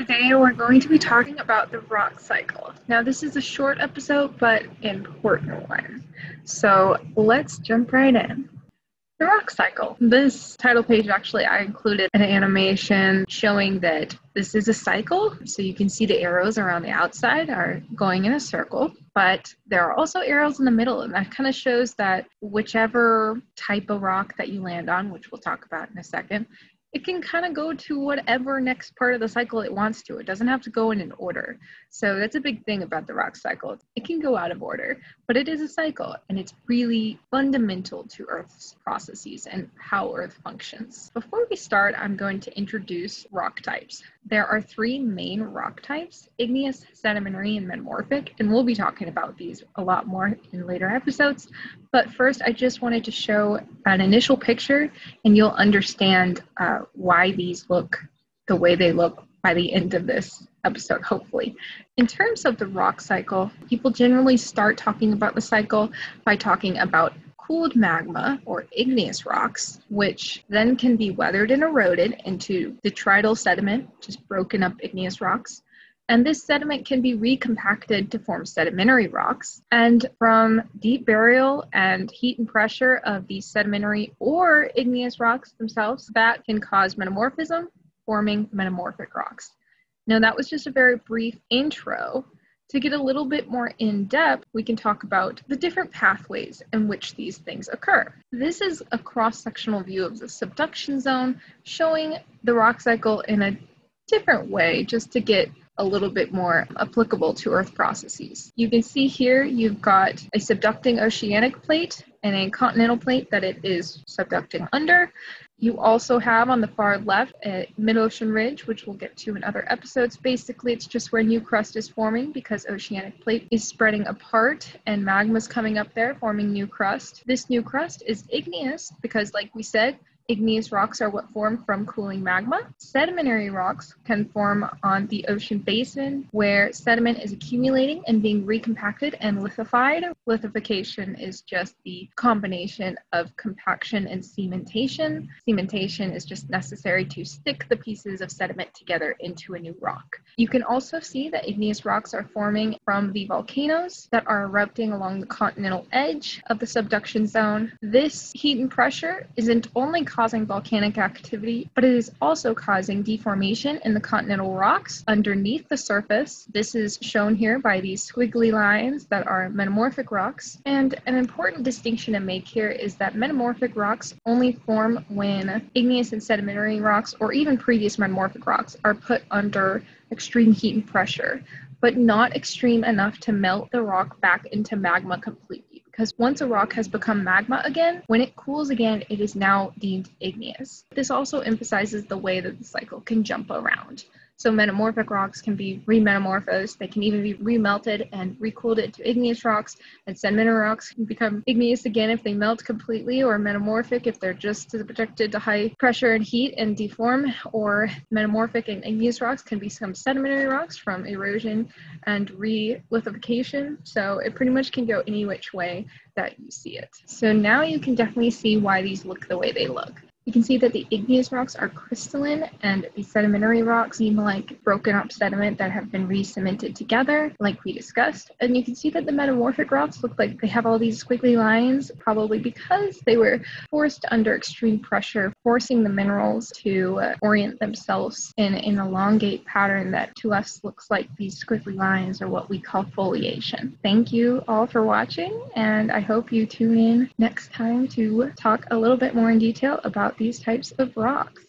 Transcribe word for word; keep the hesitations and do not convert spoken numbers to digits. Today we're going to be talking about the rock cycle. Now this is a short episode, but important one. So let's jump right in. The rock cycle. This title page, actually, I included an animation showing that this is a cycle. So you can see the arrows around the outside are going in a circle, but there are also arrows in the middle. And that kind of shows that whichever type of rock that you land on, which we'll talk about in a second, it can kind of go to whatever next part of the cycle it wants to. It doesn't have to go in an order. So that's a big thing about the rock cycle. It can go out of order, but it is a cycle, and it's really fundamental to Earth's processes and how Earth functions. Before we start, I'm going to introduce rock types. There are three main rock types: igneous, sedimentary, and metamorphic, and we'll be talking about these a lot more in later episodes. But first, I just wanted to show an initial picture, and you'll understand uh, why these look the way they look by the end of this episode, hopefully. In terms of the rock cycle, people generally start talking about the cycle by talking about cooled magma or igneous rocks, which then can be weathered and eroded into detrital sediment, just broken up igneous rocks. And this sediment can be recompacted to form sedimentary rocks. And from deep burial and heat and pressure of these sedimentary or igneous rocks themselves, that can cause metamorphism, forming metamorphic rocks. Now, that was just a very brief intro. To get a little bit more in depth, we can talk about the different pathways in which these things occur. This is a cross-sectional view of the subduction zone, showing the rock cycle in a different way, just to get a little bit more applicable to Earth processes. You can see here you've got a subducting oceanic plate and a continental plate that it is subducting under. You also have on the far left a mid-ocean ridge, which we'll get to in other episodes. Basically, it's just where new crust is forming because oceanic plate is spreading apart and magma's coming up there, forming new crust. This new crust is igneous because, like we said, igneous rocks are what form from cooling magma. Sedimentary rocks can form on the ocean basin where sediment is accumulating and being recompacted and lithified. Lithification is just the combination of compaction and cementation. Cementation is just necessary to stick the pieces of sediment together into a new rock. You can also see that igneous rocks are forming from the volcanoes that are erupting along the continental edge of the subduction zone. This heat and pressure isn't only caused causing volcanic activity, but it is also causing deformation in the continental rocks underneath the surface. This is shown here by these squiggly lines that are metamorphic rocks. And an important distinction to make here is that metamorphic rocks only form when igneous and sedimentary rocks, or even previous metamorphic rocks, are put under extreme heat and pressure, but not extreme enough to melt the rock back into magma completely. Because once a rock has become magma again, when it cools again, it is now deemed igneous. This also emphasizes the way that the cycle can jump around. So metamorphic rocks can be remetamorphosed, they can even be remelted and recooled into igneous rocks, and sedimentary rocks can become igneous again if they melt completely, or metamorphic if they're just subjected to high pressure and heat and deform, or metamorphic and igneous rocks can become sedimentary rocks from erosion and re-lithification. So it pretty much can go any which way that you see it. So now you can definitely see why these look the way they look. You can see that the igneous rocks are crystalline and the sedimentary rocks seem like broken up sediment that have been re-cemented together, like we discussed. And you can see that the metamorphic rocks look like they have all these squiggly lines, probably because they were forced under extreme pressure, forcing the minerals to uh, orient themselves in an elongate pattern that to us looks like these squiggly lines, or what we call foliation. Thank you all for watching, and I hope you tune in next time to talk a little bit more in detail about these types of rocks.